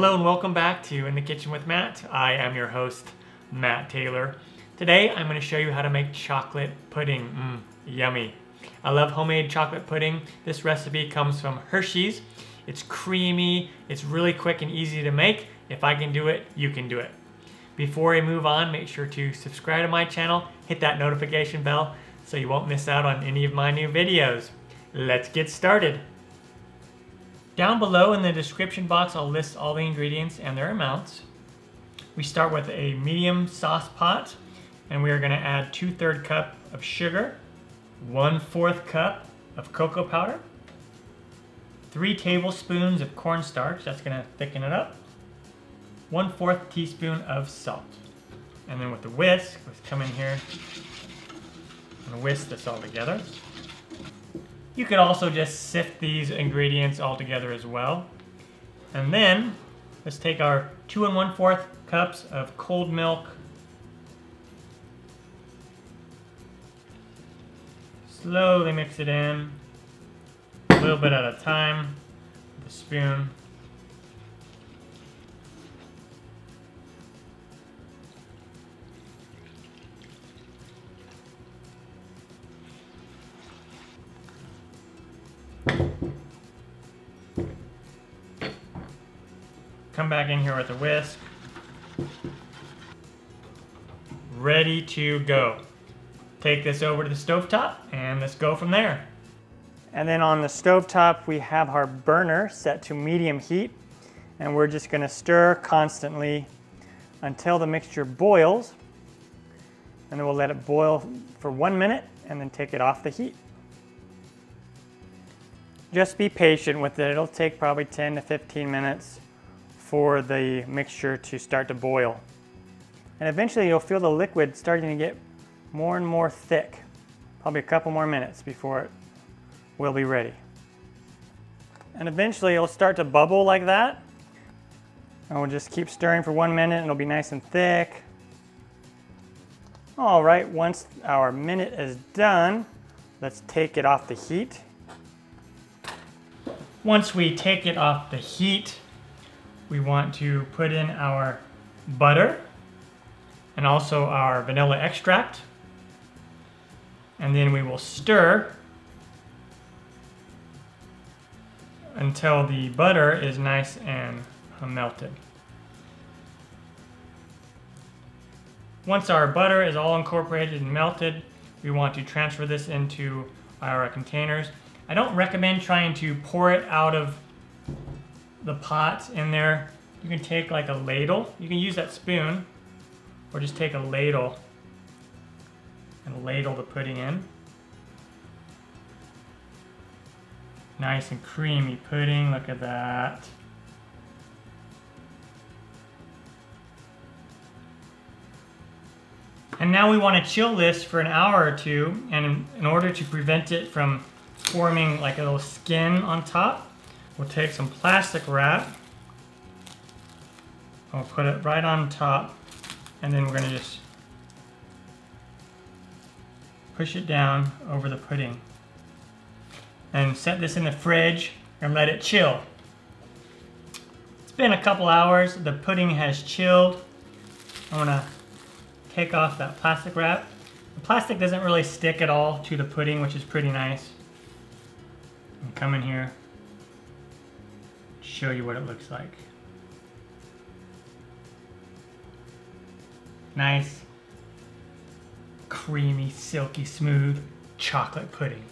Hello and welcome back to In The Kitchen With Matt. I am your host, Matt Taylor. Today I'm going to show you how to make chocolate pudding. Yummy. I love homemade chocolate pudding. This recipe comes from Hershey's. It's creamy, it's really quick and easy to make. If I can do it, you can do it. Before I move on, make sure to subscribe to my channel, hit that notification bell so you won't miss out on any of my new videos. Let's get started. Down below in the description box, I'll list all the ingredients and their amounts. We start with a medium sauce pot, and we are going to add 2/3 cup of sugar, 1/4 cup of cocoa powder, 3 tablespoons of cornstarch, that's going to thicken it up, 1/4 teaspoon of salt. And then with the whisk, let's come in here and whisk this all together. You could also just sift these ingredients all together as well. And then let's take our 2 1/4 cups of cold milk. Slowly mix it in, a little bit at a time, with a spoon. Come back in here with a whisk. Ready to go. Take this over to the stovetop and let's go from there. And then on the stovetop we have our burner set to medium heat, and we're just going to stir constantly until the mixture boils, and then we'll let it boil for 1 minute and then take it off the heat. Just be patient with it. It'll take probably 10 to 15 minutes for the mixture to start to boil. And eventually you'll feel the liquid starting to get more and more thick. Probably a couple more minutes before it will be ready. And eventually it'll start to bubble like that. And we'll just keep stirring for 1 minute and it'll be nice and thick. All right, once our minute is done, let's take it off the heat. Once we take it off the heat, we want to put in our butter and also our vanilla extract, and then we will stir until the butter is nice and melted. Once our butter is all incorporated and melted, we want to transfer this into our containers. I don't recommend trying to pour it out of the pot in there. You can take like a ladle, you can use that spoon, or just take a ladle and ladle the pudding in. Nice and creamy pudding, look at that. And now we want to chill this for an hour or two, and in order to prevent it from forming like a little skin on top, we'll take some plastic wrap, we'll put it right on top, and then we're going to just push it down over the pudding. And set this in the fridge and let it chill. It's been a couple hours, the pudding has chilled. I'm going to take off that plastic wrap. The plastic doesn't really stick at all to the pudding, which is pretty nice. And come in here, show you what it looks like. Nice, creamy, silky, smooth chocolate pudding.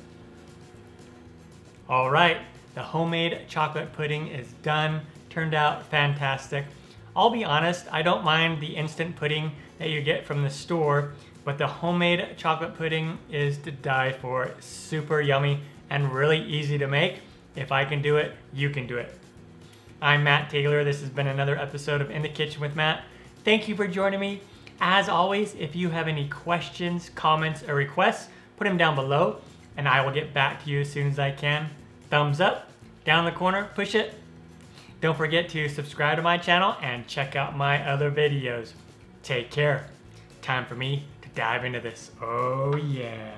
All right, the homemade chocolate pudding is done. Turned out fantastic. I'll be honest, I don't mind the instant pudding that you get from the store, but the homemade chocolate pudding is to die for. It's super yummy and really easy to make. If I can do it, you can do it. I'm Matt Taylor. This has been another episode of In the Kitchen with Matt. Thank you for joining me. As always, if you have any questions, comments, or requests, put them down below and I will get back to you as soon as I can. Thumbs up, down the corner, push it. Don't forget to subscribe to my channel and check out my other videos. Take care. Time for me to dive into this. Oh yeah.